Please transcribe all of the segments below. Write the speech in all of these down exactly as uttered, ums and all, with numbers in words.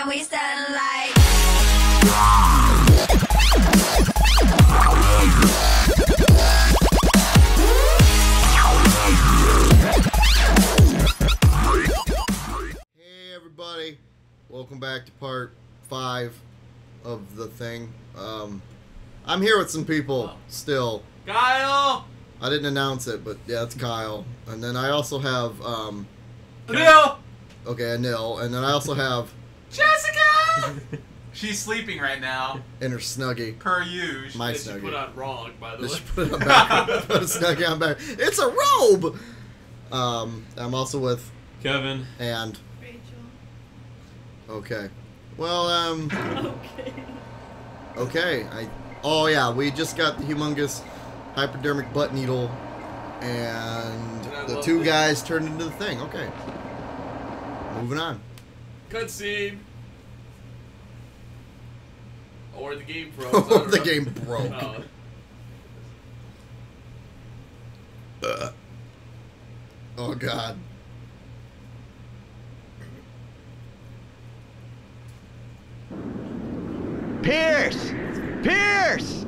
and we stand like Hey everybody, welcome back to part five of The Thing. Um, I'm here with some people, oh. still. Kyle! I didn't announce it, but yeah, it's Kyle. And then I also have, um... Anil! Okay, Anil. And then I also have... Jessica! She's sleeping right now. In her Snuggie. Per you. She, My Snuggie. She put on wrong, by the way. She put on back. Put a Snuggie on back. It's a robe! Um, I'm also with... Kevin. And... Rachel. Okay. Well, um... okay. Okay, I... Oh yeah, we just got the humongous hypodermic butt needle, and the two guys turned into the thing. Okay, moving on. Cutscene. Or the game froze. Or the game broke. Oh. Uh. oh god. Pierce. Pierce!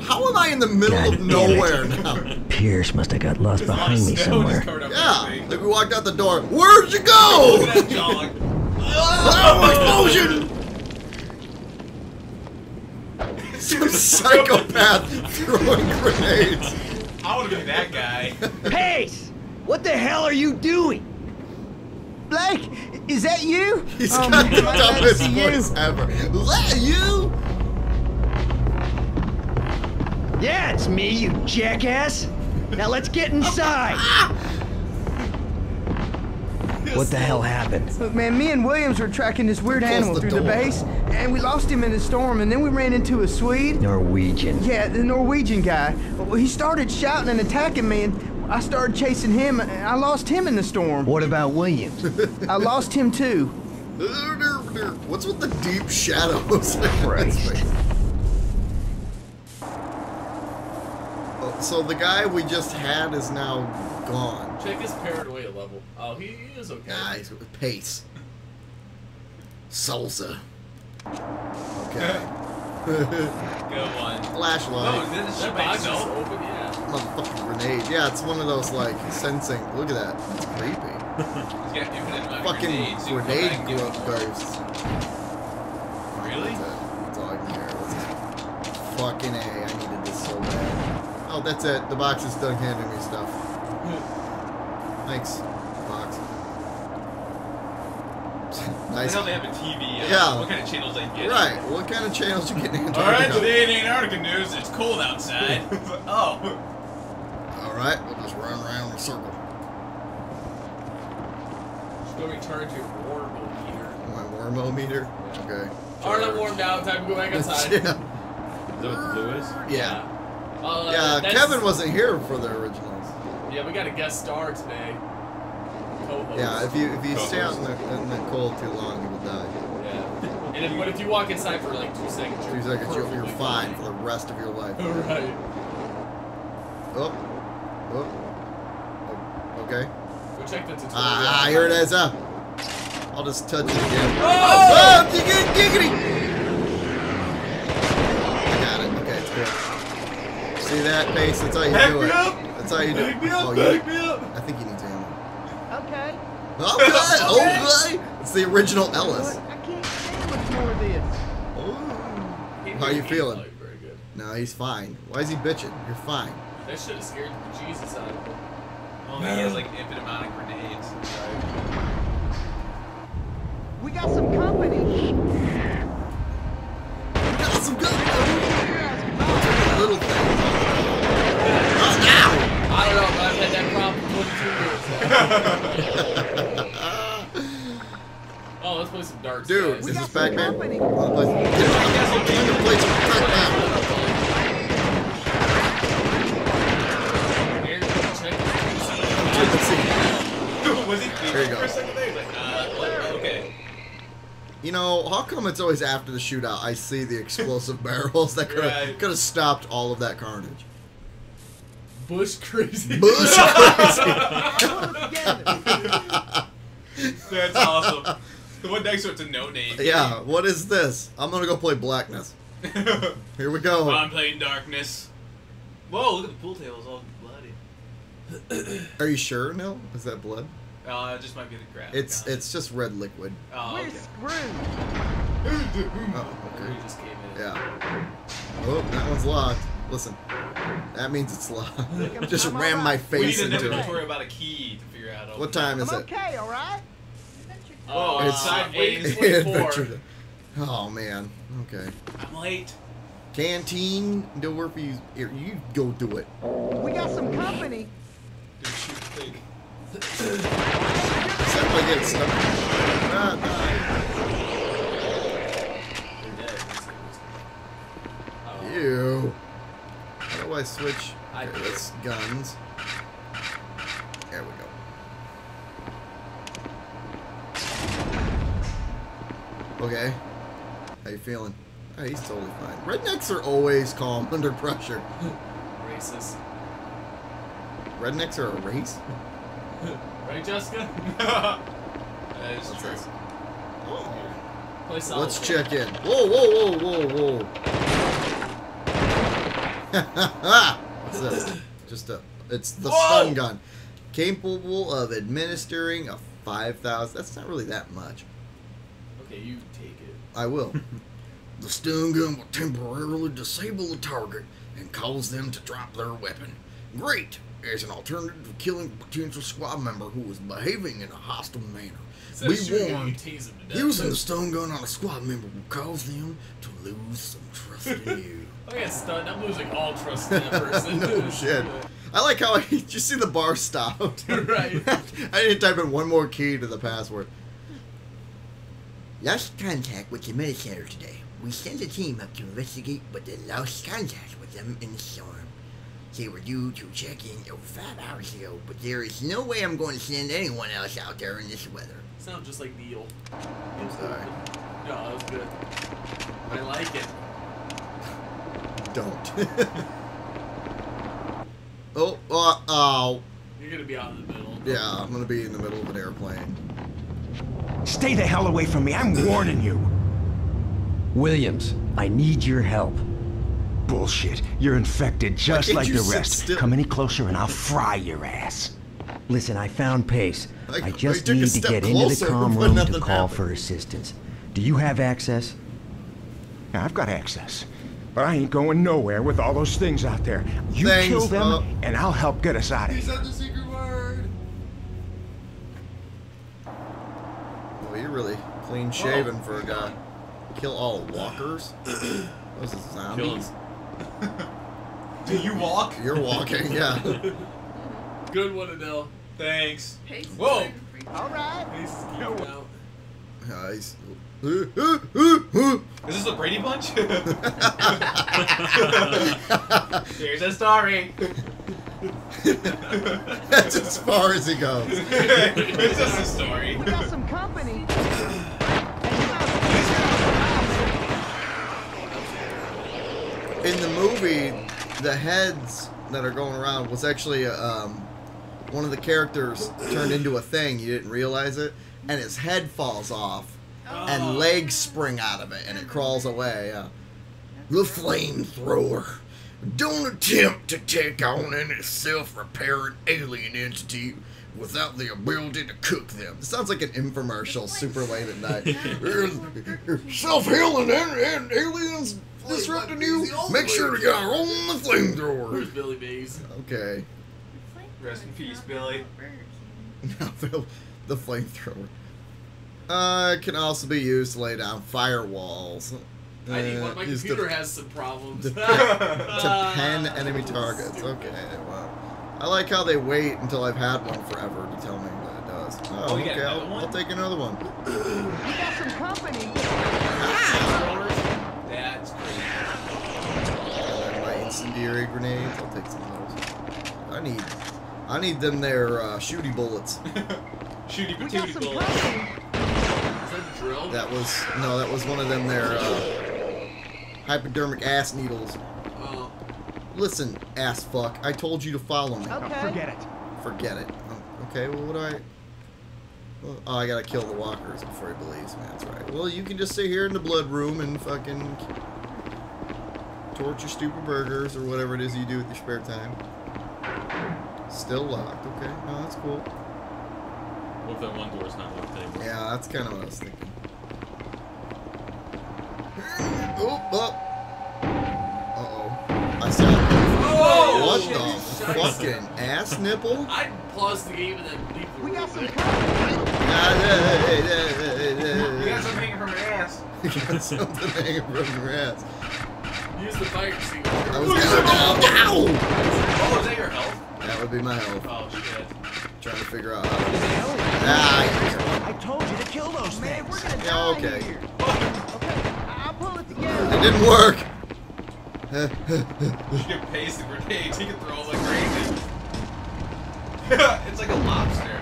How am I in the middle God of nowhere now? Pierce must have got lost behind me somewhere. Yeah, like we walked out the door. Where'd you go? Look at that dog. Oh, explosion! Some psychopath throwing grenades. I want to be that guy. Pace! What the hell are you doing? Blake, is that you? He's oh, got the dumbest voice ever. Is that you? Yeah, it's me, you jackass! Now let's get inside! What the hell happened? Look, man, me and Williams were tracking this weird animal through the base, and we lost him in the storm, and then we ran into a Swede. Norwegian. Yeah, the Norwegian guy. Well, he started shouting and attacking me, and I started chasing him, and I lost him in the storm. What about Williams? I lost him, too. What's with the deep shadows? Christ. So the guy we just had is now gone. Check his paranoia level. Oh, he is okay. Nah, he's with Pace. Salsa. Okay. Good one. Flashlight. Oh, then this should box is open, yeah. Motherfucking grenade. Yeah, it's one of those, like, sensing. Look at that. That's creepy. Yeah, infinite fucking grenade, grenade growth bursts. Really? That's all I can hear. Fucking A. I needed this so bad. Oh, that's it. The box is done handing me stuff. Thanks, box. Nice. They have a T V. Uh, yeah. What kind of channels they get? Right. What kind of channels you get in Antarctica? All right, today in Antarctica news, it's cold outside. Oh. All right, we'll just run around in a circle. Just go recharge your warmometer. My warmometer? Okay. All right, warmed out. Time to go back outside. Yeah. Is that what blue is? Yeah. yeah. Uh, yeah, that's... Kevin wasn't here for the originals. Yeah, we got a guest star today. Co-host. Yeah, if you if you Co-host. stay out in the, in the cold too long, you will die. Yeah, and if, but if you walk inside for like two seconds, two seconds, you're, you're fine for the rest of your life. All right. Oh, oh, oh. Okay. Go check the tutorial. Ah, here it is. Uh, I'll just touch it again. Oh, oh giggity! I got it. Okay, it's good. See that, Pace? That's how you Heck do it. That's how you do it. Pick me up, oh, pick me up. I think he needs ammo. Okay. Okay. Okay. Okay. It's the original Ellis. I can't stand much more of this. Oh. How you feeling? Like very good. No, he's fine. Why is he bitching? You're fine. That shit has scared the Jesus out of him. Oh, man. He has like an infinite amount of grenades. We got some company. We got some company. Little thing. I don't know, but I've had that problem for two years. Oh, let's play some darts. Dude, guys. Is this Pac-Man? I want to play some Pac-Man. Was he there you go. For a second there? He's like, uh, what? Okay. You know, how come it's always after the shootout I see the explosive barrels that could have right. stopped all of that carnage? Bush crazy. Bush crazy. That's awesome. The one next to it's a no name. Yeah, what is this? I'm gonna go play Blackness. Here we go. Well, I'm playing Darkness. Whoa, look at the pool tables all bloody. Are you sure, Nil? Is that blood? Uh, it just might be the crap. It's God. It's just red liquid. Oh, okay. We're screwed. Oh, okay. We just came in. Yeah. Oh, that one's locked. Listen, that means it's locked. Just I'm ram right. my face into it. We need an inventory about a key to figure out. What time is I'm it? Okay, all right. Oh, it's uh, eight twenty-four. Oh man. Okay. I'm late. Canteen, do work for you. Here, you go do it. We got some company. Dude, shoot the pig. Except I get stuck. Ah, die. They're dead. Ew. How do I switch? Here, that's guns. There we go. Okay. How you feeling? Oh, he's totally fine. Rednecks are always calm under pressure. Racist. Rednecks are a race? Right, Jessica? That is What's true. Oh. Play solid. Let's check in. Whoa, whoa, whoa, whoa, whoa. What's this? Just a... It's the whoa! Stun gun. Capable of administering a five thousand... That's not really that much. Okay, you take it. I will. The stun gun will temporarily disable the target and cause them to drop their weapon. Great! As an alternative to killing a potential squad member who is behaving in a hostile manner. So we warned using the stun gun on a squad member will cause them to lose some trust in you. I got stunned. I'm losing all trust in that person. No shit. I like how I... Did you see the bar stopped? Right. I didn't type in one more key to the password. Lost contact with the military today. We sent a team up to investigate, but they lost contact with them in the storm. They were due to check in over five hours ago, but there is no way I'm going to send anyone else out there in this weather. Sounds just like Neil. I'm sorry. No, that was good. I like it. Don't. oh, uh, oh. You're going to be out in the middle. Yeah, I'm going to be in the middle of an airplane. Stay the hell away from me, I'm warning you! Williams, I need your help. Bullshit, you're infected just like the rest. Come any closer and I'll fry your ass. Listen, I found Pace. I, I just I need to get into the comm room to call happened. for assistance. Do you have access? Now, I've got access, but I ain't going nowhere with all those things out there. You Thanks, kill them uh, and I'll help get us out of here. You're really clean shaven oh. for a guy. Kill all walkers? Those are zombies. Do you walk? You're walking, yeah. Good one, Adele. Thanks. Pace Whoa! Alright. No. Nice. Is this a Brady Bunch? Here's a story. That's as far as it goes. It's just a story. We got some company. In the movie, the heads that are going around was actually um, one of the characters turned into a thing. You didn't realize it, and his head falls off, oh. and legs spring out of it, and it crawls away. Yeah. The flamethrower. Don't attempt to take on any self-repairing alien entity without the ability to cook them. It sounds like an infomercial super late at night. Self-healing and, and aliens disrupting you. Make sure you got on the flamethrower. Where's Billy Bays? Okay. Rest in peace, Billy. The flamethrower. Uh, it can also be used to lay down firewalls. I need one. My computer has some problems. To pen enemy targets. Okay, wow. I like how they wait until I've had one forever to tell me what it does. Oh, okay, I'll, I'll take another one. We got some company. Ah! That's great. My incendiary grenades. I'll take some of those. I need, I need them there uh, shooty bullets. Shooty patooty bullets. Is that a drill? That was no, that was one of them there. Uh, Hypodermic ass needles. Oh. Listen, ass fuck. I told you to follow me. Okay. Forget it. Forget it. Okay. Well, what do I? Well, oh, I gotta kill the walkers before he believes me. That's right. Well, you can just sit here in the blood room and fucking torture stupid burgers or whatever it is you do with your spare time. Still locked. Okay. No, that's cool. What if that one door's not locked anymore? Yeah, that's kind of what I was thinking. Oh, oh. Uh-oh. I saw it. Whoa! What shit, the fucking ass nipple? I paused the game and then leave the We got some We got something hanging from her ass. We got something hanging from her ass. Use the fire extinguisher. I was gonna... Oh, is that your health? That would be my health. Oh, shit. Trying to figure out how to... Ah, I told you to kill those man, things. We're gonna yeah, okay. Here. Okay, I'll pull it together. It didn't work. You can paste the grenades. You can throw all the grenades. It's like a lobster.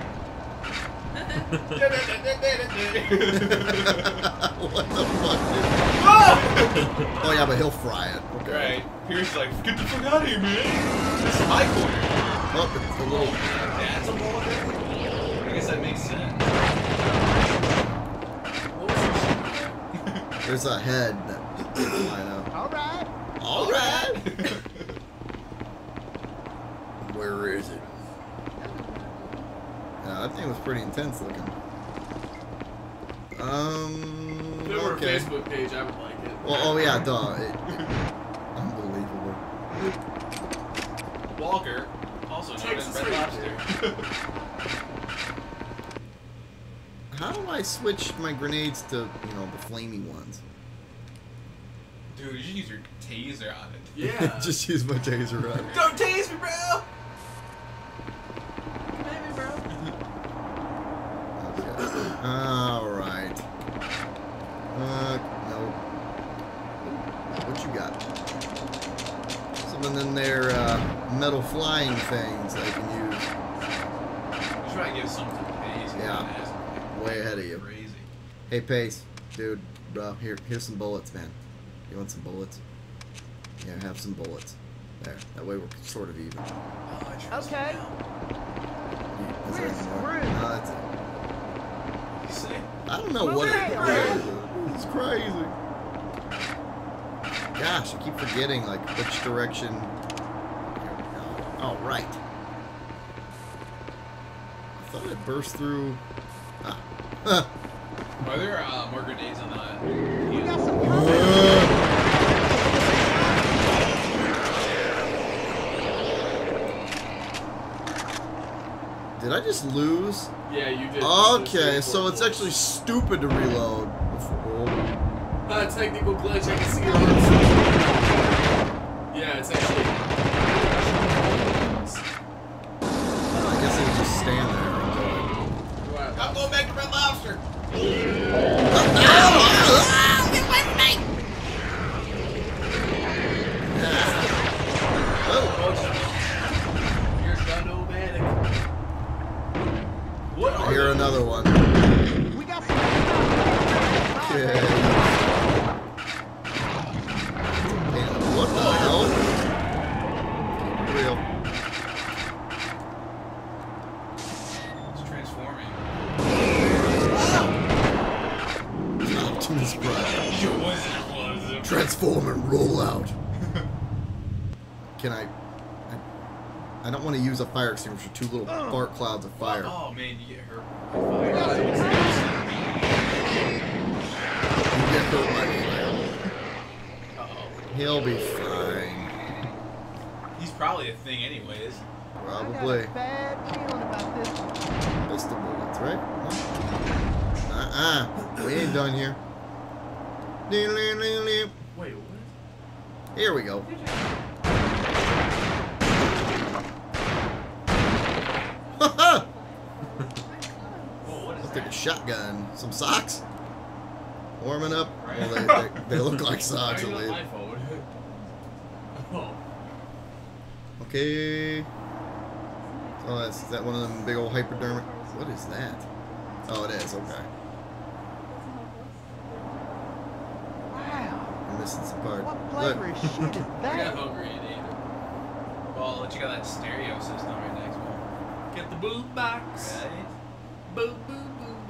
What the fuck, dude? Oh, yeah, but he'll fry it. Okay. Right. Pierce's like, get the fuck out of here, man. This is my corner. Oh, it's a little... That's a ball of it? I guess that makes sense. What was this? There's a head that... I know. Alright. Alright! Where is it? Yeah, that thing was pretty intense looking. Um. If there were okay. a Facebook page, I would like it. Well, oh, yeah, duh. It, it, unbelievable. Walker, also known as Red Lobster. How do I switch my grenades to, you know, the flamey ones? Dude, you should use your taser on it. Yeah. Just use my taser on it. Don't tase me, bro! Come at me, bro. Okay. Alright. Uh, no. What you got? Some of them there, uh, metal flying things I can use. I'm trying to give something to Pace. Yeah. Way ahead of you. Crazy. Hey, Pace. Dude, bro, here, here's some bullets, man. You want some bullets? Yeah, have some bullets. There. That way we're sort of even. Oh, I okay. Yeah, is there no, that's it. You see? I don't know Move what it is. It's crazy. Gosh, I keep forgetting like which direction. There we go. Oh, right. I thought it burst through. Ah. Are there uh, more grenades on the? We got some cover. Did I just lose? Yeah, you did. Okay, so it's actually stupid to reload. Uh, technical glitch, I can see it. Yeah, it's actually... I guess it would just stand there. Wow. I'm going back to Red Lobster! Oh, oh, it went back! Oh! You're done, old man. I hear another one. We got some. Okay. Damn, what the hell? Real. It's transforming. Oh, Optimus Prime. Transform and roll out. Can I? I don't want to use a fire extinguisher. Two little oh. fart clouds of fire. Oh man, you get hurt. Fire. You get hurt by fire. Uh oh. He'll be fine. He's probably a thing, anyways. Probably. I got a bad feeling about this one. Pistol bullets, right? Uh uh. We ain't done here. Wait, what? Here we go. Take a shotgun, some socks, warming up. Right. Well, they, they, they look like socks. At least. Oh. Okay. Oh, that's is that one of them big old hypodermic. What is that? Oh, it is. Okay. Wow. I'm missing some part. What flavor is shit is that? I got hungry and ate it. Well, I'll let you got that stereo system right next one. Get the boom box. Right. Boom boom.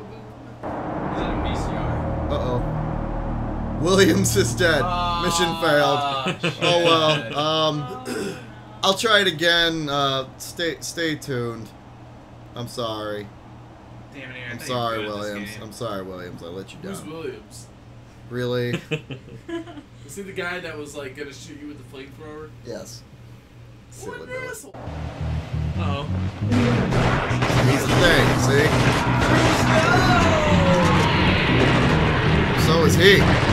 Is it a V C R? Uh-oh. Williams is dead. Oh, Mission failed. Shit. Oh, well. Um, I'll try it again. Uh, stay, stay tuned. I'm sorry. Damn it, Aaron, I'm sorry, Williams. I'm sorry, Williams. I let you down. Who's Williams? Really? Is he the guy that was like gonna shoot you with the flamethrower? Yes. What an asshole! Uh-oh. He's the thing, see? No! So is he.